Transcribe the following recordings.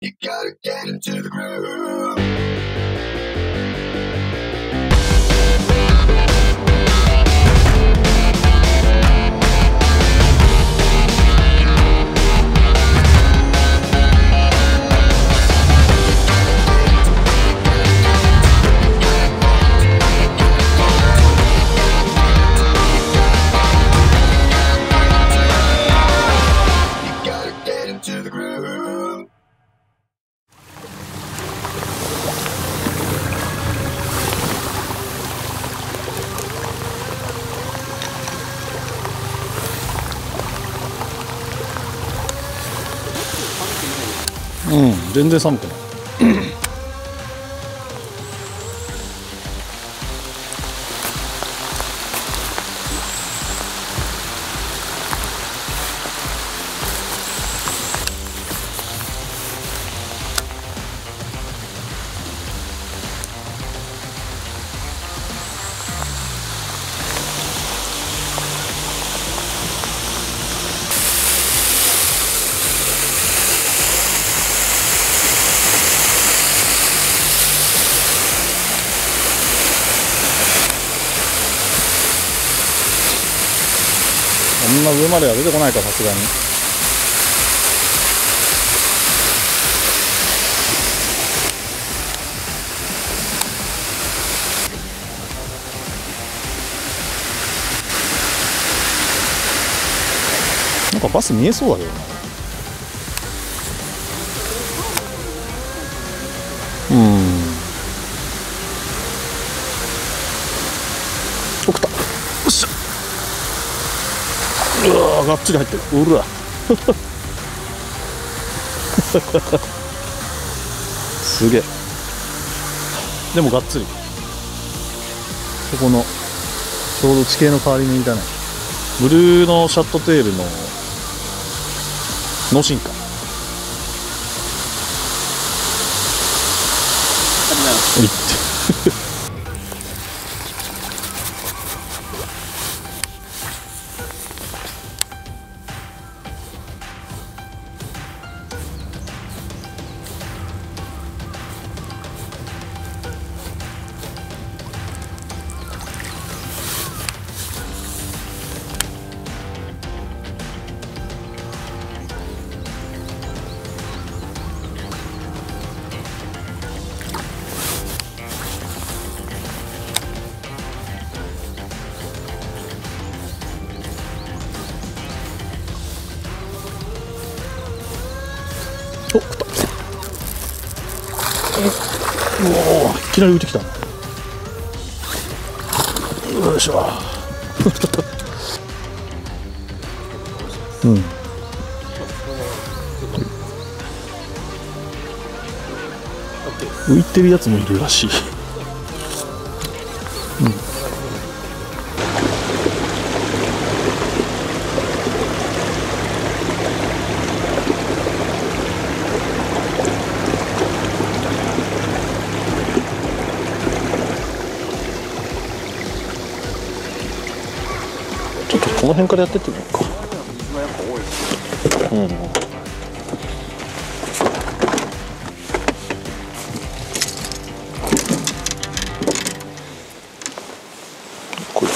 You gotta get into the groove.うん、全然寒くない。こんな上までは出てこないか、さすがに。なんかバス見えそうだけどな。奥だ。よっしゃ。うわー、がっつり入ってる。うらすげえ。でもがっつりここのちょうど地形の代わりにいたね。ブルーのシャットテールの脳進化。おいってお、食った。おお、いきなり浮いてきた。よいしょ。うん。浮いてるやつもいるらしい。うん。この辺からやってってみようか。うん、これ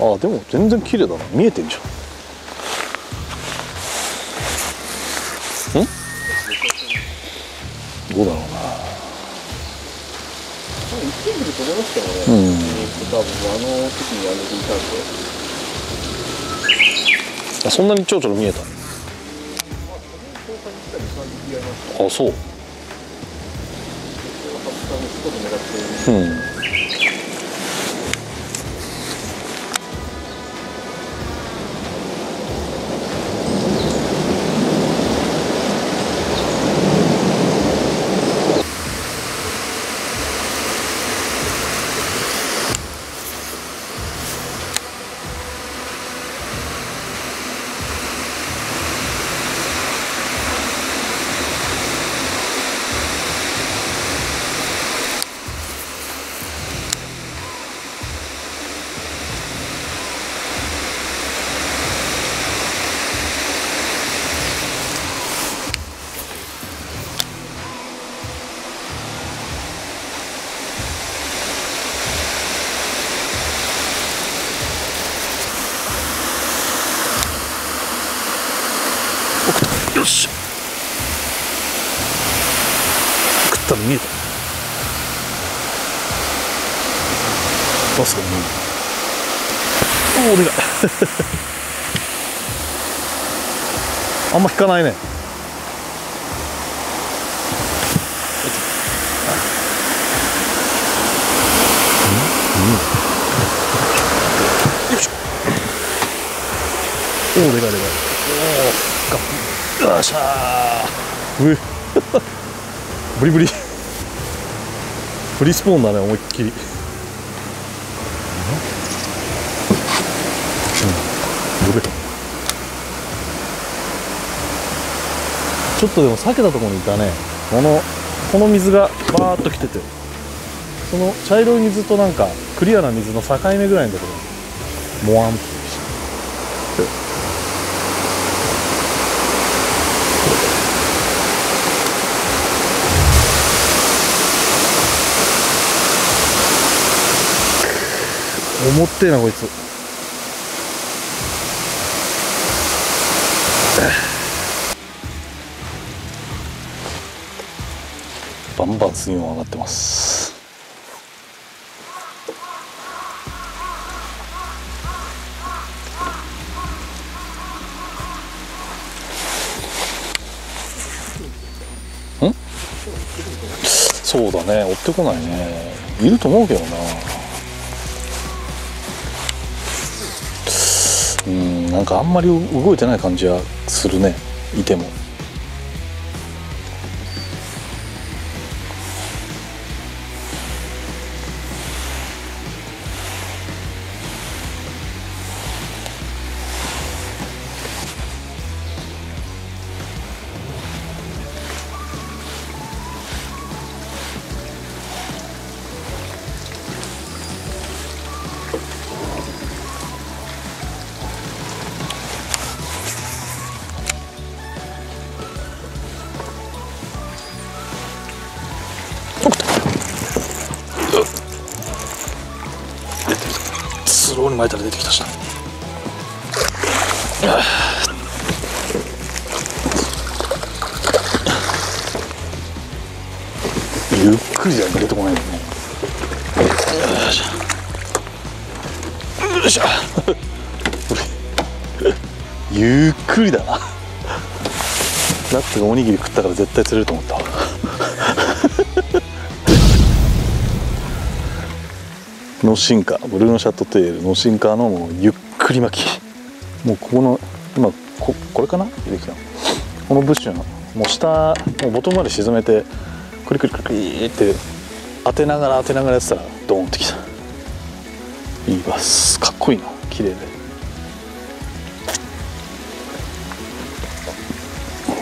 ああ、でも全然綺麗だな。見えてんじゃん。どうだろうな。1点で取れましたよね。多分時にやめていたんで。あ、そんなにちょろちょろ見えた。あ、そう。うん。よし、食ったの見えた。バスがもうお願いあんま引かないね。おおでかいでかい。おお、よっしゃー。ブリブリ。ブリスポーンだね、思いっきり。うん、やべ。ちょっとでも避けたところにいたね。この水がバーっと来てて。その茶色い水となんかクリアな水の境目ぐらいのところ。もわん。重ってえなこいつ。バンバン水温上がってます。ん？そうだね、追ってこないね。いると思うけどな。なんかあんまり動いてない感じはするね、いても。巻いたら出てきたしな。ゆっくりじゃ出てこないもんね。よいしょ。ゆっくりだな。ラットがおにぎり食ったから絶対釣れると思ったわ。ノシンカ、ブルーノシャットテール、ノシンカのもうゆっくり巻き。もうここの今これかな出てきたこのブッシュのもう下、もうボトムまで沈めてクリクリクリって当てながらやってたらドーンってきた。いいバス、かっこいいな、綺麗で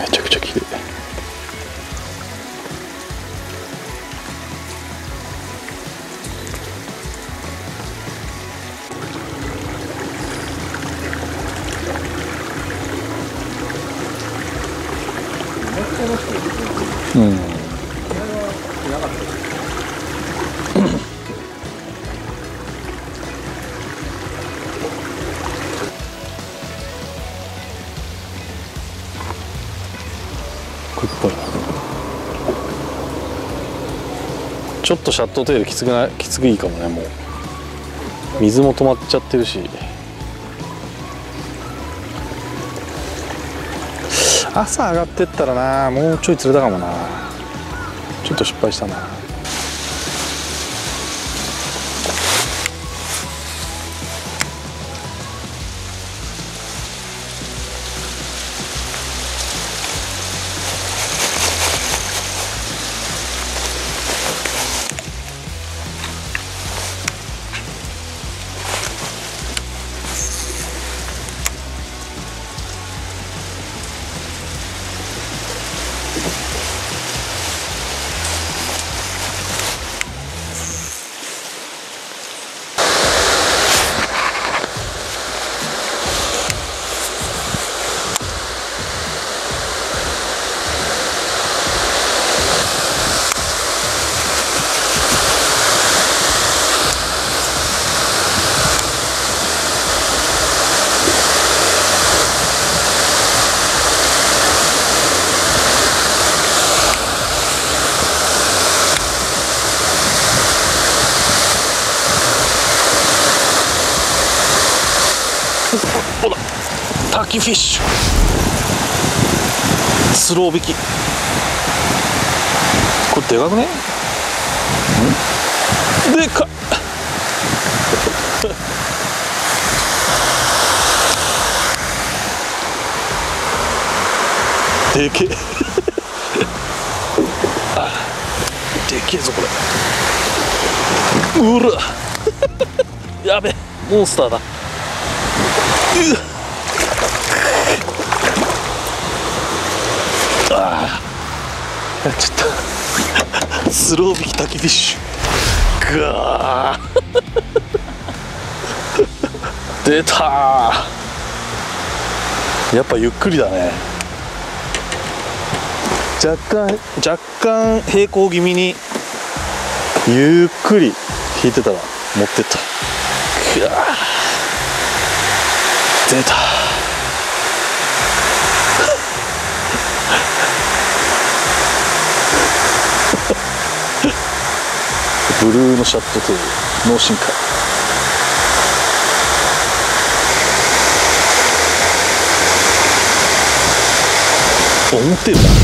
めちゃくちゃ綺麗で。ちょっとシャットテールきついかもね。もう水も止まっちゃってるし、朝上がってったらな、もうちょい釣れたかもな。ちょっと失敗したな。ターキーフィッシュ、スロー引き。これでかくね？ん？でかっでけでけえぞこれ。うらやべ、モンスターだ。ああ、やっちゃったスロー引きタキフィッシュ、ガー出たー。やっぱゆっくりだね。若干平行気味にゆっくり引いてたら持ってった。ガー出たブルーのシャットという脳深海。思ってるな。